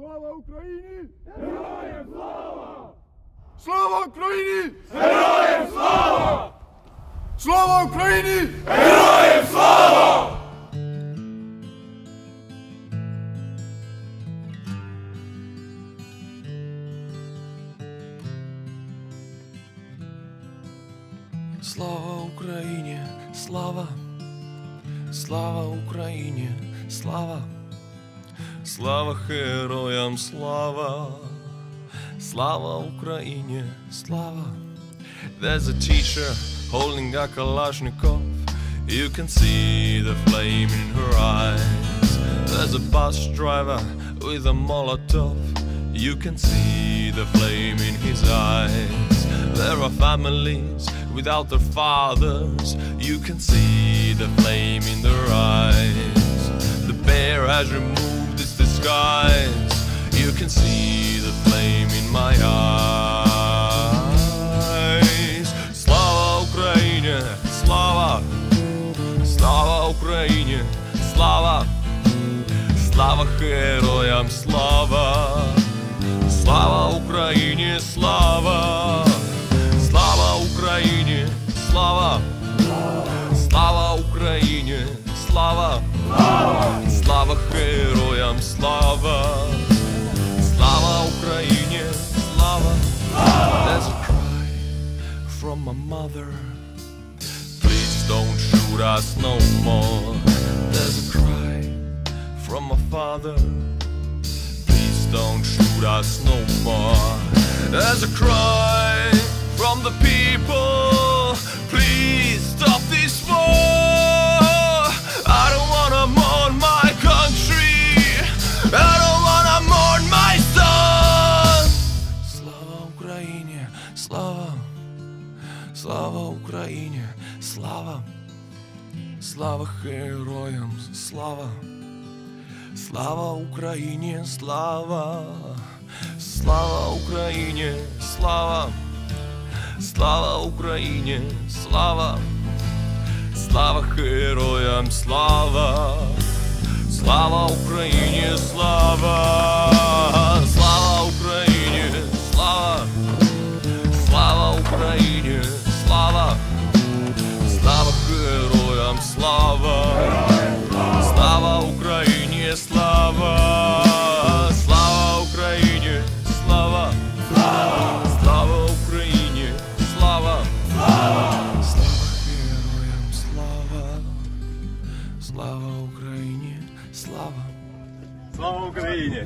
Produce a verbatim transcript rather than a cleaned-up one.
Slava Ukraini! Героям слава! Slava Ukraini! Героям слава! Slava Ukraini! Героям слава! Слава Украине! Слава! Слава Украине! Слава! Слава героям, слава! Slava Ukraini, Slava. There's a teacher holding a Kalashnikov. You can see the flame in her eyes. There's a bus driver with a Molotov. You can see the flame in his eyes. There are families without their fathers. You can see the flame in their eyes. The bear has removed its disguise. You can see the flame in my eyes. Slava Ukraini, Slava! Slava Ukraini, Slava! Slava героям, Slava! Slava Ukraini, Slava! Slava Ukraini, Slava! Slava Ukraini, Slava! Slava героям, Slava! Slava Ukraini, Slava. There's a cry from my mother. Please don't shoot us no more. There's a cry from my father. Please don't shoot us no more. There's a cry from the people. Please stop this war. I don't wanna mourn my country. I don't Slava, Slava Ukraini, Slava, Slava героям, Slava, Slava Ukraini, Slava, Slava Ukraini, Slava, Slava Ukraini, Slava, Slava героям, Slava, Slava Ukraini, Slava, Slava Ukraini, Slava. Украине, слава, слава героям, слава, слава Украине, слава, слава Украине, слава, слава Украине, слава, слава героям, слава, слава Украине, слава, слава Украине.